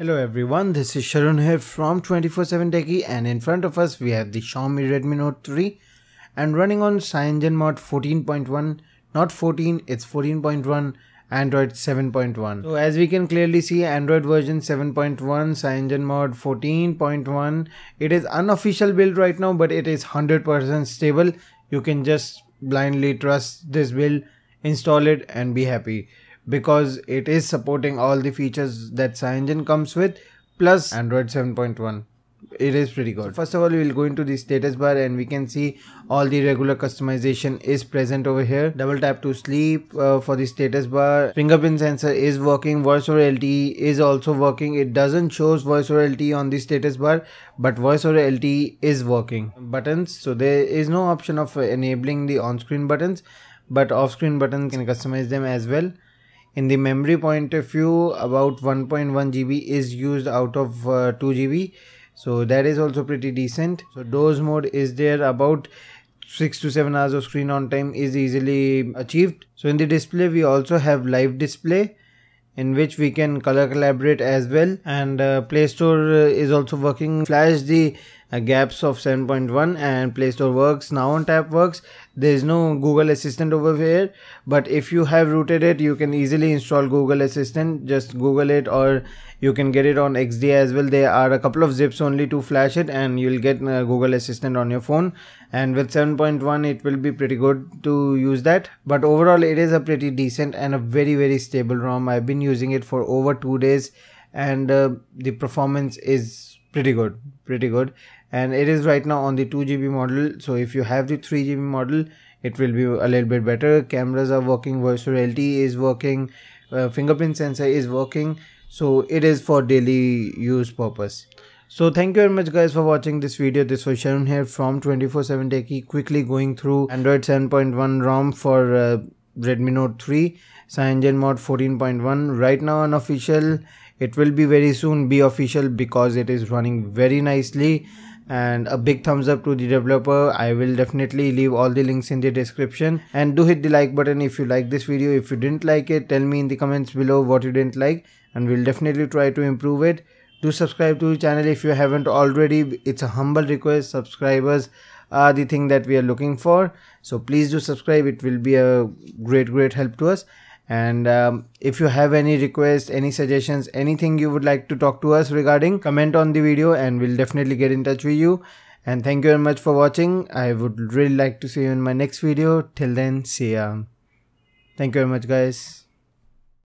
Hello everyone, this is Sharun here from 247 Techie, and in front of us we have the Xiaomi Redmi Note 3 and running on CyanogenMod 14.1, not 14, it's 14.1, Android 7.1. So as we can clearly see, Android version 7.1, CyanogenMod 14.1. It is unofficial build right now, but it is 100% stable. You can just blindly trust this build, install it and be happy, because it is supporting all the features that CyanogenMod comes with, plus Android 7.1. It is pretty good. So first of all, we will go into the status bar and we can see all the regular customization is present over here. Double tap to sleep for the status bar. Fingerprint sensor is working. Voice over LTE is also working. It doesn't shows voice over LTE on the status bar, but voice over LTE is working. Buttons, so there is no option of enabling the on-screen buttons, but off-screen buttons can customize them as well. In the memory point of view, about 1.1 GB is used out of 2 GB. So that is also pretty decent. So doze mode is there. About 6 to 7 hours of screen on time is easily achieved. So in the display, we also have live display, in which we can color collaborate as well. And Play Store is also working. Flash the gaps of 7.1 and Play Store works. Now on Tap works. There is no Google Assistant over here, but if you have rooted it, you can easily install Google Assistant. Just Google it, or you can get it on XD as well. There are a couple of zips only to flash it and you'll get Google Assistant on your phone. And with 7.1, it will be pretty good to use that. But overall, it is a pretty decent and a very, very stable ROM. I've been using it for over 2 days and the performance is pretty good, and it is right now on the 2GB model. So if you have the 3GB model, it will be a little bit better. Cameras are working, voice over LTE is working, fingerprint sensor is working, so it is for daily use purpose. So thank you very much guys for watching this video. This was Sharun here from 247 Techie, quickly going through Android 7.1 ROM for Redmi Note 3, CyanogenMod 14.1, right now unofficial. It will be very soon be official because it is running very nicely, and a big thumbs up to the developer. I will definitely leave all the links in the description, and do hit the like button if you like this video. If you didn't like it, tell me in the comments below what you didn't like and we'll definitely try to improve it. Do subscribe to the channel if you haven't already. It's a humble request. Subscribers are the thing that we are looking for, so please do subscribe. It will be a great help to us. And if you have any requests, any suggestions, anything you would like to talk to us regarding, comment on the video and we'll definitely get in touch with you. And thank you very much for watching. I would really like to see you in my next video. Till then, see ya. Thank you very much guys.